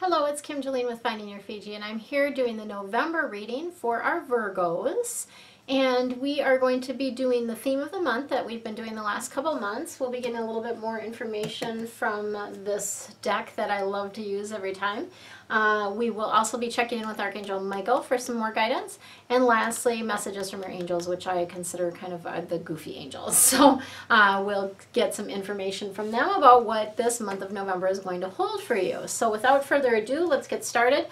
Hello, it's Kim Julen with Finding Your Fiji, and I'm here doing the November reading for our Virgos. And we are going to be doing the theme of the month that we've been doing the last couple months. We'll be getting a little bit more information from this deck that I love to use every time. We will also be checking in with Archangel Michael for some more guidance. And lastly, messages from your angels, which I consider kind of the goofy angels. So we'll get some information from them about what this month of November is going to hold for you. So without further ado, let's get started.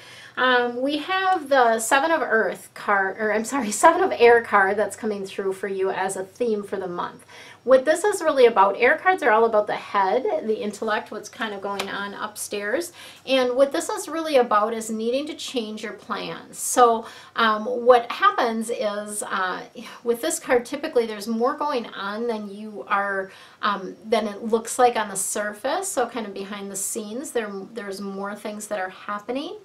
We have the Seven of Air card that's coming through for you as a theme for the month. What this is really about, air cards are all about the head, the intellect, what's kind of going on upstairs. And what this is really about is needing to change your plans. So what happens is with this card, typically there's more going on than you are, than it looks like on the surface. So kind of behind the scenes, there's more things that are happening.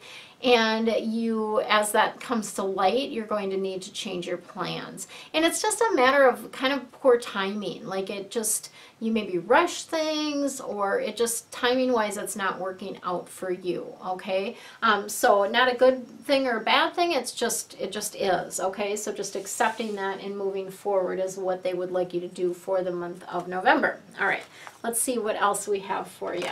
And you, as that comes to light, you're going to need to change your plans. And it's just a matter of kind of poor timing. Like it just, you maybe rush things, or it just timing-wise, it's not working out for you, okay? So not a good thing or a bad thing, it's just, it just is, okay? So just accepting that and moving forward is what they would like you to do for the month of November. All right, let's see what else we have for you.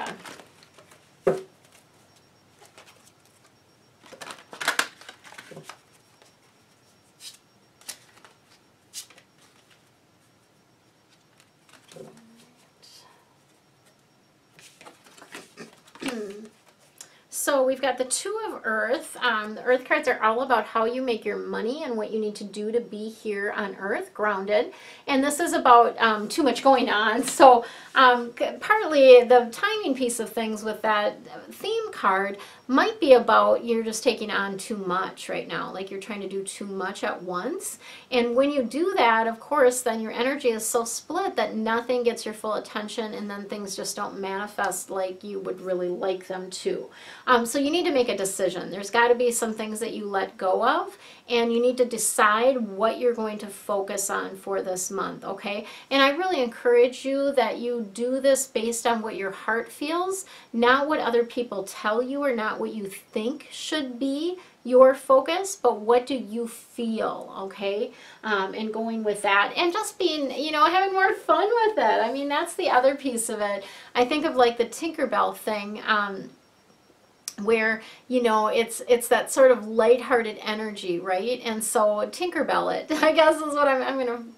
So we've got the Two of Earth. The Earth cards are all about how you make your money and what you need to do to be here on Earth, grounded. And this is about too much going on. So partly the timing piece of things with that theme card might be about you're just taking on too much right now. Like you're trying to do too much at once. And when you do that, of course, then your energy is so split that nothing gets your full attention, and then things just don't manifest like you would really like them to. So you need to make a decision. There's got to be some things that you let go of, and you need to decide what you're going to focus on for this month, okay? And I really encourage you that you do this based on what your heart feels, not what other people tell you or not what you think should be your focus, but what do you feel, okay? And going with that and just being, you know, having more fun with it. I mean, that's the other piece of it. I think of like the Tinkerbell thing, where, you know, it's that sort of lighthearted energy, right? And so Tinkerbell it, I guess, is what I'm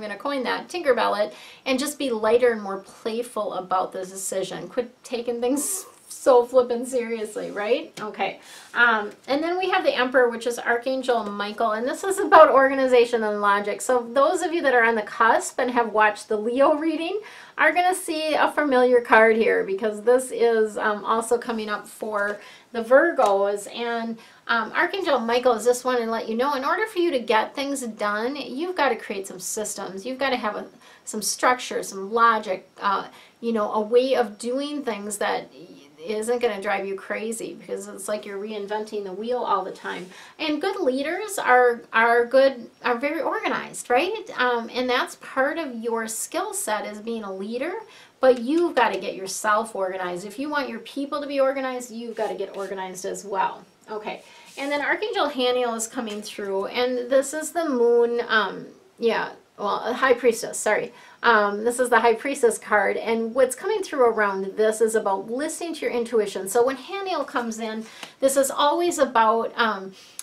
gonna coin that, Tinkerbell it, and just be lighter and more playful about this decision. Quit taking things so flippin' seriously, right? Okay. And then we have the Emperor, which is Archangel Michael, and this is about organization and logic. So those of you that are on the cusp and have watched the Leo reading are going to see a familiar card here, because this is also coming up for the Virgos. And Archangel Michael is this one, and let you know, in order for you to get things done, you've got to create some systems. You've got to have some structure, some logic, you know, a way of doing things that isn't going to drive you crazy, because it's like you're reinventing the wheel all the time. And good leaders are very organized, right? And that's part of your skill set, is being a leader, but you've got to get yourself organized. If you want your people to be organized, you've got to get organized as well. Okay. And then Archangel Haniel is coming through, and this is the moon, High Priestess, sorry. This is the High Priestess card, and what's coming through around this is about listening to your intuition. So when Haniel comes in, this is always about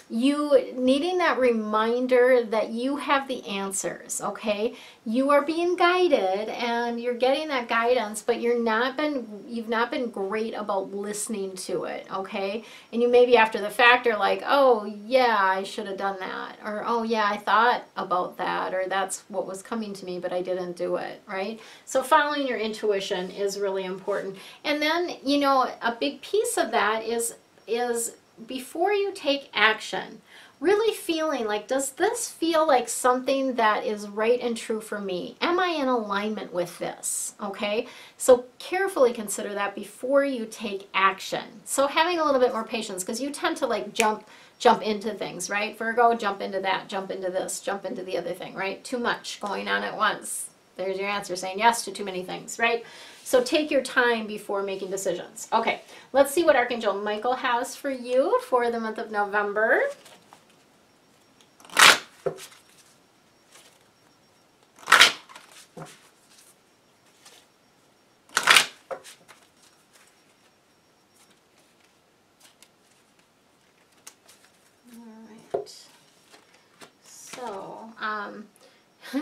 you needing that reminder that you have the answers, okay? You are being guided, and you're getting that guidance, but you've not been great about listening to it, okay? And you maybe after the fact are like, oh yeah, I should have done that, or oh yeah, I thought about that, or that's what was coming to me, but I didn't do it, right? So following your intuition is really important. And then, you know, a big piece of that is before you take action, really feeling like, does this feel like something that is right and true for me? Am I in alignment with this? Okay, so carefully consider that before you take action. So having a little bit more patience, because you tend to like jump into things, right? Virgo, jump into that, jump into this, jump into the other thing, right? Too much going on at once. There's your answer, saying yes to too many things, right? So take your time before making decisions. Okay, let's see what Archangel Michael has for you for the month of November.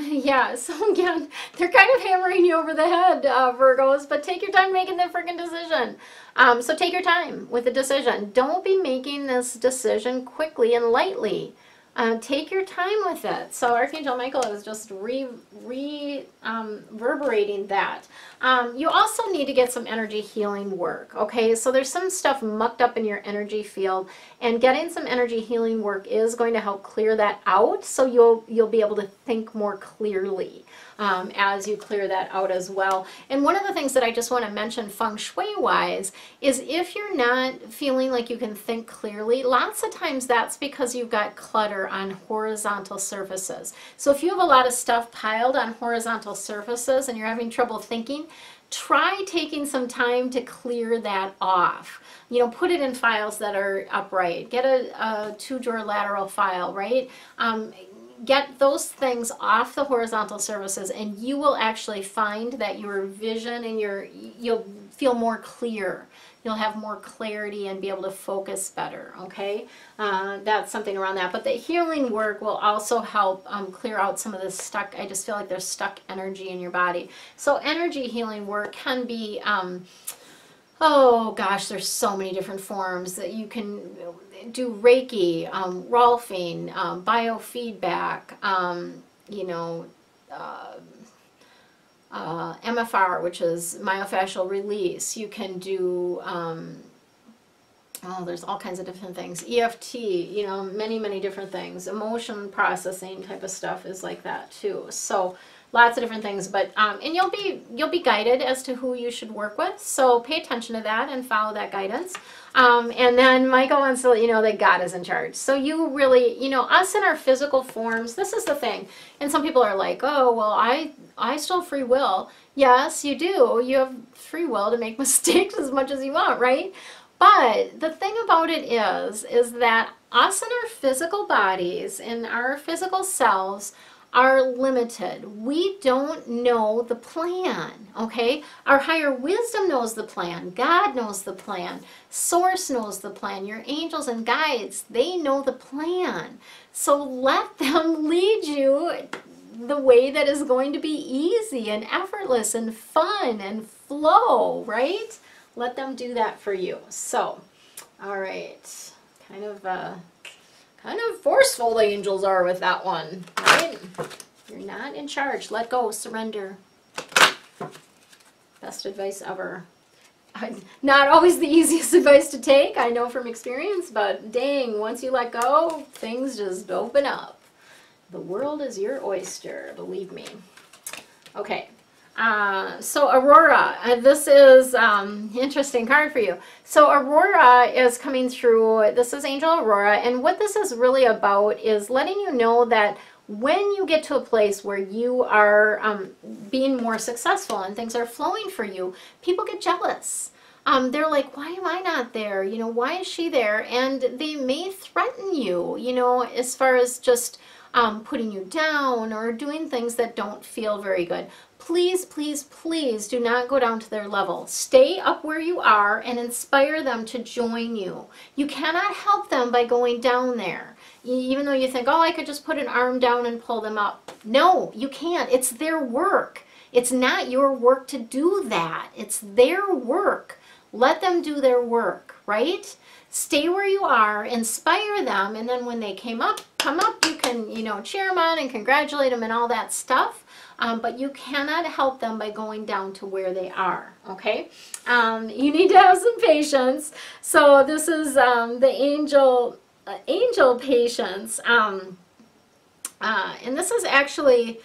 Yeah, so again, they're kind of hammering you over the head, Virgos, but take your time making that freaking decision. So take your time with the decision. Don't be making this decision quickly and lightly. Take your time with it. So Archangel Michael is just reverberating that. You also need to get some energy healing work, okay? So there's some stuff mucked up in your energy field, and getting some energy healing work is going to help clear that out, so you'll be able to think more clearly as you clear that out as well. And one of the things that I just want to mention feng shui-wise is if you're not feeling like you can think clearly, lots of times that's because you've got clutter on horizontal surfaces. So if you have a lot of stuff piled on horizontal surfaces and you're having trouble thinking, try taking some time to clear that off. You know, put it in files that are upright. Get a two-drawer lateral file, right? Get those things off the horizontal surfaces, and you will actually find that your vision and you'll feel more clear. You'll have more clarity and be able to focus better, okay? That's something around that. But the healing work will also help clear out some of the stuck, I just feel like there's stuck energy in your body. So energy healing work can be, oh gosh, there's so many different forms that you can do. Reiki, Rolfing, biofeedback, you know, MFR, which is myofascial release. You can do, oh, there's all kinds of different things. EFT, you know, many, many different things. Emotion processing type of stuff is like that too. So lots of different things, but, and you'll be guided as to who you should work with. So pay attention to that and follow that guidance. And then Michael wants to let you know that God is in charge. So you really, you know, us in our physical forms, this is the thing. And some people are like, oh, well, I still have free will. Yes, you do. You have free will to make mistakes as much as you want, right? But the thing about it is that us in our physical bodies, in our physical selves, are limited. We don't know the plan, okay? Our higher wisdom knows the plan. God knows the plan. Source knows the plan. Your angels and guides, they know the plan. So let them lead you the way that is going to be easy and effortless and fun and flow, right? Let them do that for you. So, all right, kind of forceful the angels are with that one, right? You're not in charge. Let go. Surrender. Best advice ever. Not always the easiest advice to take, I know from experience, but dang, once you let go, things just open up. The world is your oyster, believe me. Okay. So Aurora, this is interesting card for you. So Aurora is coming through. This is Angel Aurora, and what this is really about is letting you know that when you get to a place where you are being more successful and things are flowing for you, people get jealous. They're like, why am I not there? You know, why is she there? And they may threaten you, you know, as far as just putting you down or doing things that don't feel very good. Please, please, please do not go down to their level. Stay up where you are and inspire them to join you. You cannot help them by going down there. Even though you think, oh, I could just put an arm down and pull them up. No, you can't. It's their work. It's not your work to do that. It's their work. Let them do their work, right? Stay where you are, inspire them, and then when they come up, you can, you know, cheer them on and congratulate them and all that stuff. But you cannot help them by going down to where they are, okay? You need to have some patience. So this is the angel patience. And this is actually,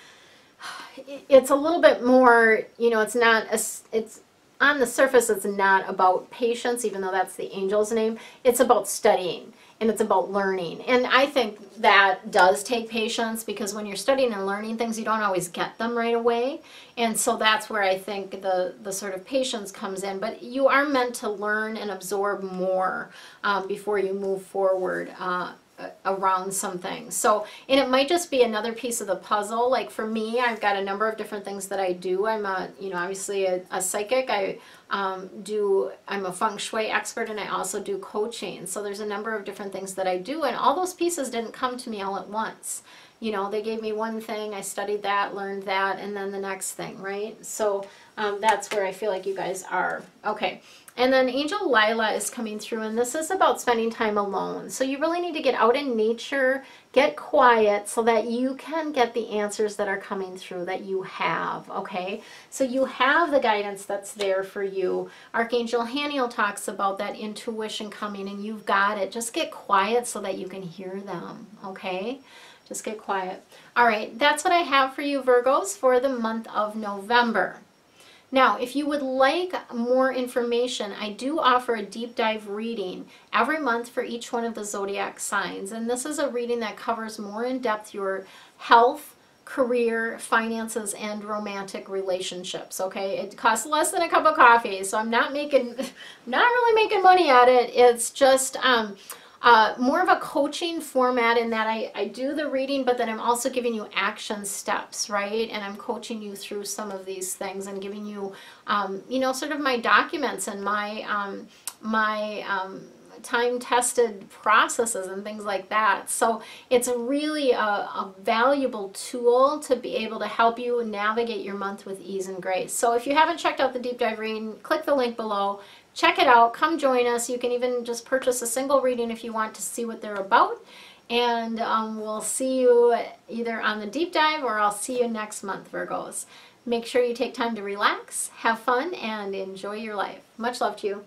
it's a little bit more, you know, it's not, it's on the surface, it's not about patience, even though that's the angel's name. It's about studying, and it's about learning. And I think that does take patience, because when you're studying and learning things, you don't always get them right away. And so that's where I think the sort of patience comes in. But you are meant to learn and absorb more before you move forward around something. So, and it might just be another piece of the puzzle. Like for me, I've got a number of different things that I do. I'm a, you know, obviously a psychic. I'm a Feng Shui expert, and I also do coaching. So there's a number of different things that I do, and all those pieces didn't come to me all at once. You know, they gave me one thing, I studied that, learned that, and then the next thing, right? So that's where I feel like you guys are. Okay. And then Angel Lila is coming through, and this is about spending time alone. So you really need to get out in nature, get quiet, so that you can get the answers that are coming through that you have, okay? So you have the guidance that's there for you. Archangel Haniel talks about that intuition coming, and you've got it. Just get quiet so that you can hear them, okay? Just get quiet. All right, that's what I have for you, Virgos, for the month of November. Now, if you would like more information, I do offer a deep dive reading every month for each one of the zodiac signs. And this is a reading that covers more in depth your health, career, finances, and romantic relationships, okay? It costs less than a cup of coffee, so I'm not really making money at it. It's just more of a coaching format, in that I do the reading, but then I'm also giving you action steps, right? And I'm coaching you through some of these things and giving you, you know, sort of my documents and my, time-tested processes and things like that. So it's really a valuable tool to be able to help you navigate your month with ease and grace. So if you haven't checked out the deep dive reading, click the link below. Check it out. Come join us. You can even just purchase a single reading if you want to see what they're about. And we'll see you either on the deep dive, or I'll see you next month, Virgos. Make sure you take time to relax, have fun, and enjoy your life. Much love to you.